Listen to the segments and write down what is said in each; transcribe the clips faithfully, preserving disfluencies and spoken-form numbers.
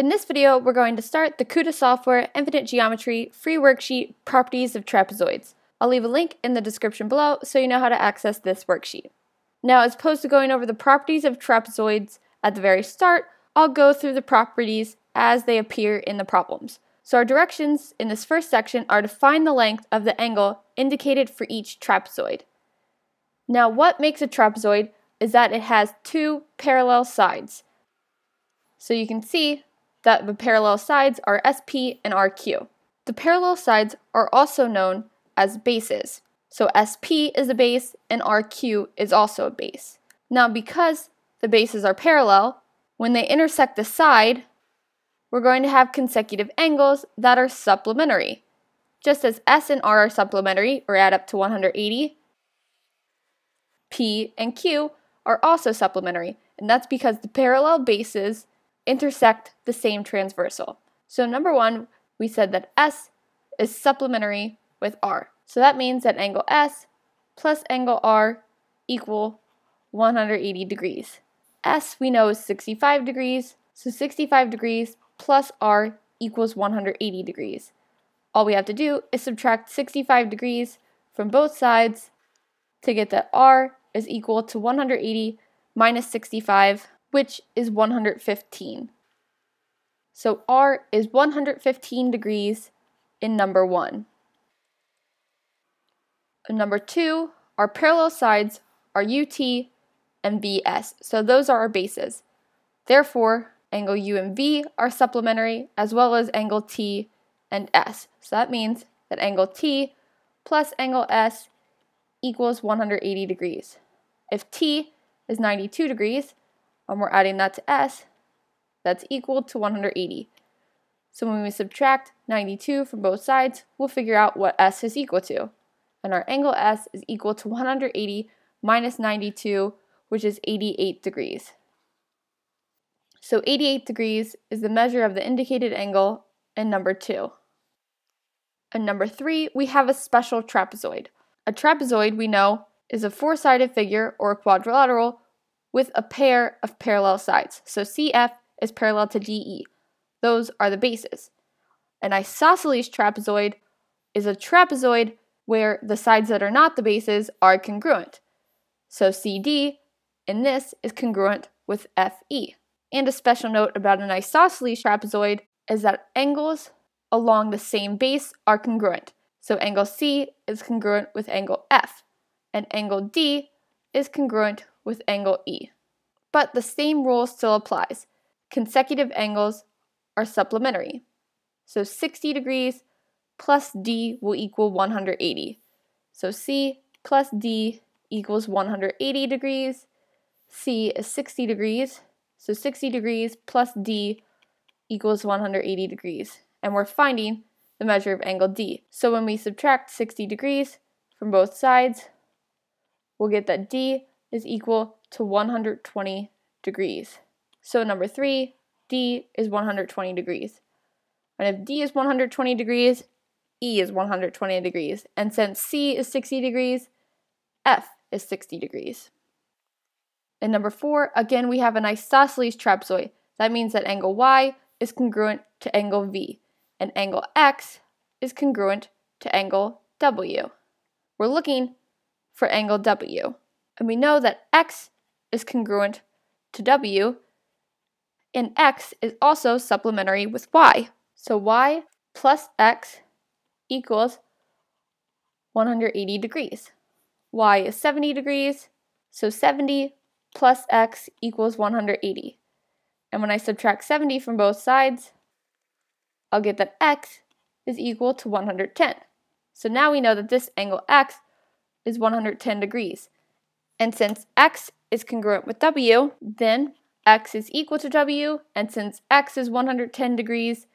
In this video, we're going to start the Kuta Software Infinite Geometry free worksheet, Properties of Trapezoids. I'll leave a link in the description below so you know how to access this worksheet. Now, as opposed to going over the properties of trapezoids at the very start, I'll go through the properties as they appear in the problems. So our directions in this first section are to find the length of the angle indicated for each trapezoid. Now, what makes a trapezoid is that it has two parallel sides. So you can see that the parallel sides are S P and R Q. The parallel sides are also known as bases. So S P is a base and R Q is also a base. Now, because the bases are parallel, when they intersect the side, we're going to have consecutive angles that are supplementary. Just as S and R are supplementary, or add up to one hundred eighty, P and Q are also supplementary, and that's because the parallel bases intersect the same transversal. So number one, we said that S is supplementary with R. So that means that angle S plus angle R equal one hundred eighty degrees. S we know is sixty-five degrees, so sixty-five degrees plus R equals one hundred eighty degrees. All we have to do is subtract sixty-five degrees from both sides to get that R is equal to one hundred eighty minus sixty-five, which is one hundred fifteen. So R is one hundred fifteen degrees in number one. In number two, our parallel sides are U T and V S, so those are our bases. Therefore, angle U and V are supplementary, as well as angle T and S. So that means that angle T plus angle S equals one hundred eighty degrees. If T is ninety-two degrees, and we're adding that to S, that's equal to one hundred eighty. So when we subtract ninety-two from both sides, we'll figure out what S is equal to. And our angle S is equal to one hundred eighty minus ninety-two, which is eighty-eight degrees. So eighty-eight degrees is the measure of the indicated angle in number two. In number three, we have a special trapezoid. A trapezoid, we know, is a four-sided figure or a quadrilateral with a pair of parallel sides. So C F is parallel to D E. Those are the bases. An isosceles trapezoid is a trapezoid where the sides that are not the bases are congruent. So C D in this is congruent with F E. And a special note about an isosceles trapezoid is that angles along the same base are congruent. So angle C is congruent with angle F, and angle D is congruent with angle E. But the same rule still applies. Consecutive angles are supplementary. So sixty degrees plus D will equal one hundred eighty. So C plus D equals one hundred eighty degrees. C is sixty degrees. So sixty degrees plus D equals one hundred eighty degrees. And we're finding the measure of angle D. So when we subtract sixty degrees from both sides, we'll get that D is equal to one hundred twenty degrees. So number three, D is one hundred twenty degrees. And if D is one hundred twenty degrees, E is one hundred twenty degrees. And since C is sixty degrees, F is sixty degrees. And number four, again, we have an isosceles trapezoid. That means that angle Y is congruent to angle V, and angle X is congruent to angle W. We're looking for angle W. And we know that X is congruent to W, and X is also supplementary with Y. So Y plus X equals one hundred eighty degrees. Y is seventy degrees, so seventy plus X equals one hundred eighty. And when I subtract seventy from both sides, I'll get that X is equal to one hundred ten. So now we know that this angle X is one hundred ten degrees. And since X is congruent with W, then X is equal to W, and since X is one hundred ten degrees,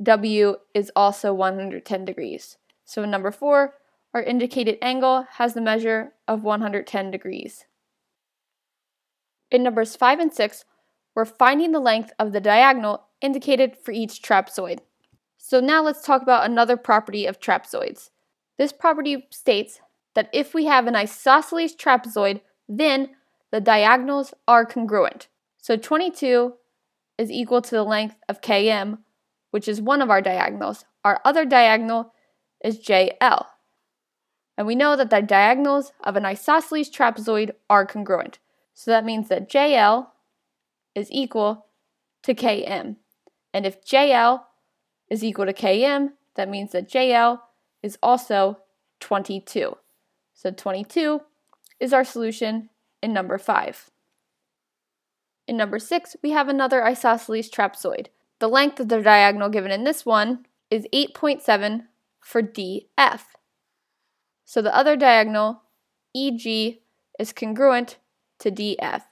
W is also one hundred ten degrees. So in number four, our indicated angle has the measure of one hundred ten degrees. In numbers five and six, we're finding the length of the diagonal indicated for each trapezoid. So now let's talk about another property of trapezoids. This property states that if we have an isosceles trapezoid, then the diagonals are congruent. So twenty-two is equal to the length of K M, which is one of our diagonals. Our other diagonal is J L. And we know that the diagonals of an isosceles trapezoid are congruent. So that means that J L is equal to K M. And if J L is equal to K M, that means that J L is also twenty-two. So twenty-two is our solution in number five. In number six, we have another isosceles trapezoid. The length of the diagonal given in this one is eight point seven for D F. So the other diagonal, E G, is congruent to D F.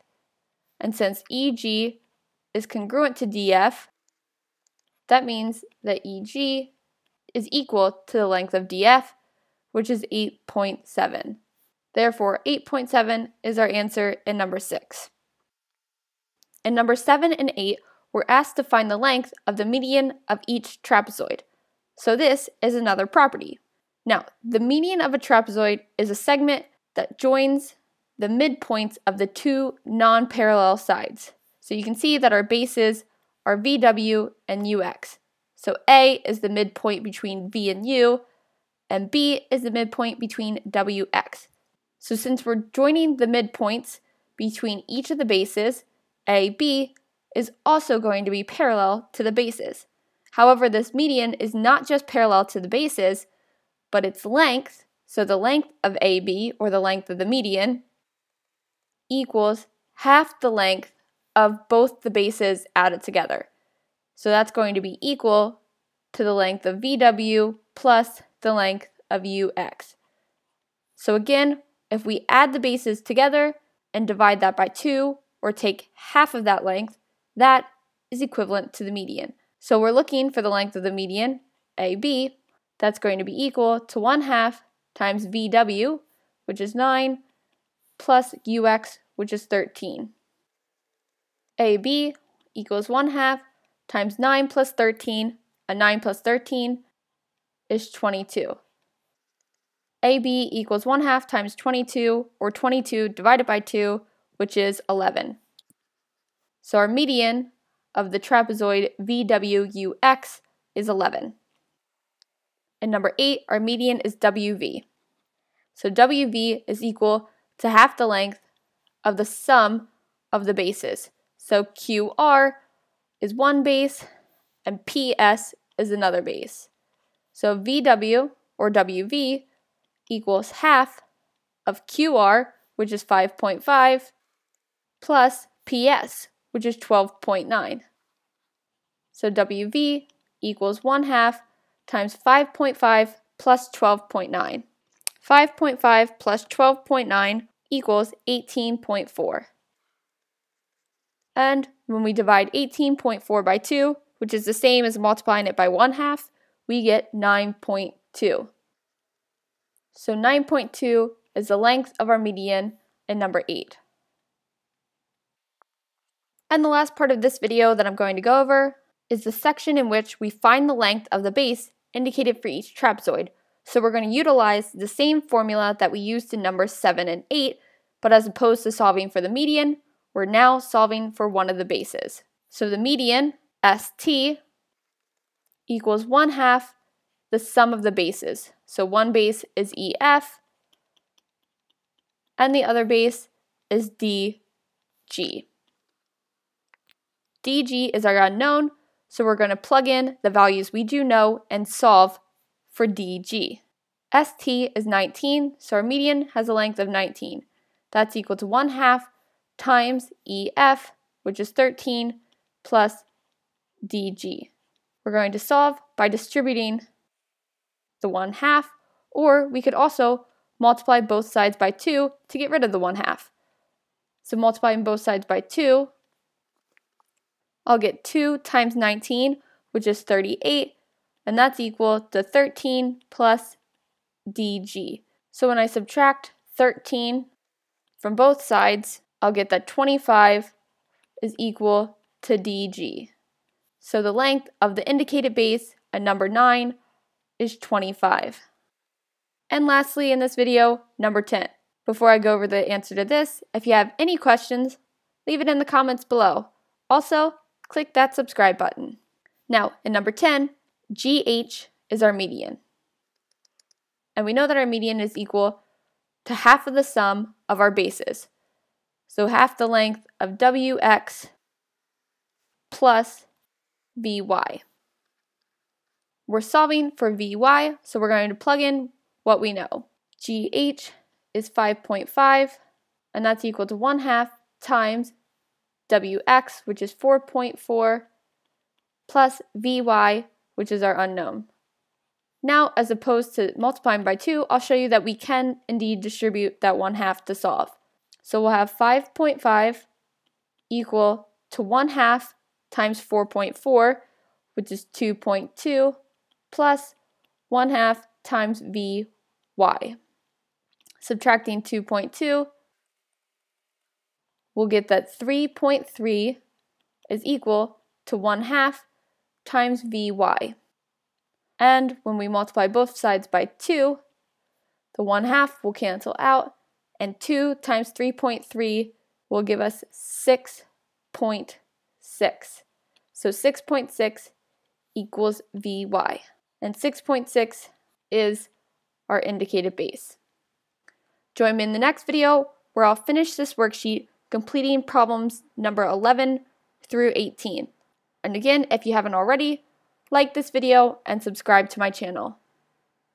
And since E G is congruent to D F, that means that E G is equal to the length of D F, which is eight point seven. Therefore, eight point seven is our answer in number six. In number seven and eight, we're asked to find the length of the median of each trapezoid. So this is another property. Now, the median of a trapezoid is a segment that joins the midpoints of the two non-parallel sides. So you can see that our bases are V W and U X. So A is the midpoint between V and U, and B is the midpoint between W X. So since we're joining the midpoints between each of the bases, A B is also going to be parallel to the bases. However, this median is not just parallel to the bases, but its length, so the length of A B, or the length of the median, equals half the length of both the bases added together. So that's going to be equal to the length of V W plus the length of U X. So again, if we add the bases together and divide that by two, or take half of that length, that is equivalent to the median. So we're looking for the length of the median, A B, that's going to be equal to one half times V W, which is nine, plus U X, which is thirteen. A B equals one half times nine plus thirteen, and nine plus thirteen is twenty-two. A B equals one half times twenty-two, or twenty-two divided by two, which is eleven. So our median of the trapezoid V W U X is eleven. And number eight, our median is W V. So W V is equal to half the length of the sum of the bases. So Q R is one base and P S is another base. So V W, or W V, equals half of Q R, which is five point five, plus P S, which is twelve point nine. So W V equals one half times five point five plus twelve point nine. five point five plus twelve point nine equals eighteen point four. And when we divide eighteen point four by two, which is the same as multiplying it by one half, we get nine point two. So nine point two is the length of our median in number eight. And the last part of this video that I'm going to go over is the section in which we find the length of the base indicated for each trapezoid. So we're going to utilize the same formula that we used in numbers seven and eight, but as opposed to solving for the median, we're now solving for one of the bases. So the median, S T, equals one half the sum of the bases. So one base is E F, and the other base is D G. D G is our unknown, so we're going to plug in the values we do know and solve for D G. S T is nineteen, so our median has a length of nineteen. That's equal to one half times E F, which is thirteen, plus D G. We're going to solve by distributing the one half, or we could also multiply both sides by two to get rid of the one half. So multiplying both sides by two, I'll get two times nineteen, which is thirty-eight, and that's equal to thirteen plus D G. So when I subtract thirteen from both sides, I'll get that twenty-five is equal to D G. So the length of the indicated base at number nine is twenty-five. And lastly in this video, number ten. Before I go over the answer to this, if you have any questions, leave it in the comments below. Also, click that subscribe button. Now, in number ten, G H is our median. And we know that our median is equal to half of the sum of our bases. So half the length of W X plus V Y. We're solving for V Y, so we're going to plug in what we know. G H is five point five, and that's equal to one half times W X, which is four point four, plus V Y, which is our unknown. Now, as opposed to multiplying by two, I'll show you that we can indeed distribute that one half to solve. So we'll have five point five equal to one half times four point four, which is two point two, plus one half times V Y. Subtracting two point two, we'll get that three point three is equal to one half times V Y. And when we multiply both sides by two, the one half will cancel out, and two times three point three will give us six point six. So six point six equals V Y, and six point six is our indicated base. Join me in the next video where I'll finish this worksheet completing problems number eleven through eighteen. And again, if you haven't already, like this video and subscribe to my channel.